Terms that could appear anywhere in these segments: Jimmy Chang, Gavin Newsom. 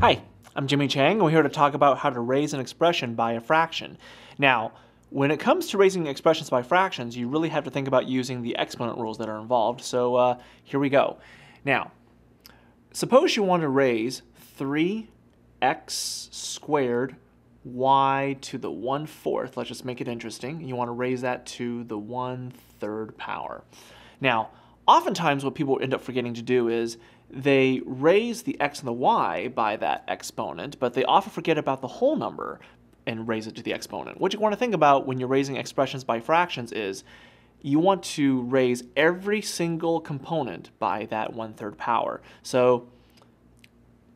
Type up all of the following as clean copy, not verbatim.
Hi, I'm Jimmy Chang, and we're here to talk about how to raise an expression by a fraction. Now, when it comes to raising expressions by fractions, you really have to think about using the exponent rules that are involved, so here we go. Now, suppose you want to raise 3x squared y to the 1/4, let's just make it interesting, you want to raise that to the 1/3 power. Now, oftentimes what people end up forgetting to do is they raise the x and the y by that exponent, but they often forget about the whole number and raise it to the exponent. What you want to think about when you're raising expressions by fractions is you want to raise every single component by that 1/3 power. So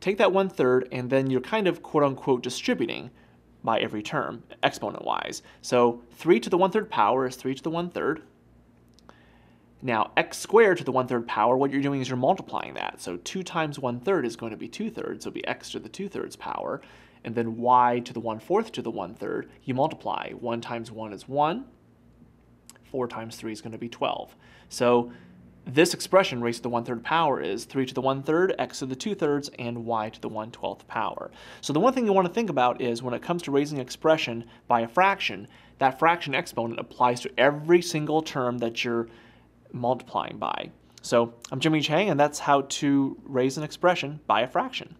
take that 1/3 and then you're kind of quote-unquote distributing by every term exponent-wise. So 3 to the 1/3 power is 3 to the 1/3. Now, x squared to the 1/3 power, what you're doing is you're multiplying that. So 2 times 1/3 is going to be 2/3, so it'll be x to the 2/3 power. And then y to the 1/4 to the 1/3, you multiply. 1 times 1 is 1. 4 times 3 is going to be 12. So this expression, raised to the 1/3 power, is 3 to the 1/3, x to the 2/3, and y to the 1/12 power. So the one thing you want to think about is when it comes to raising an expression by a fraction, that fraction exponent applies to every single term that you're multiplying by. So I'm Jimmy Chang, and that's how to raise an expression by a fraction.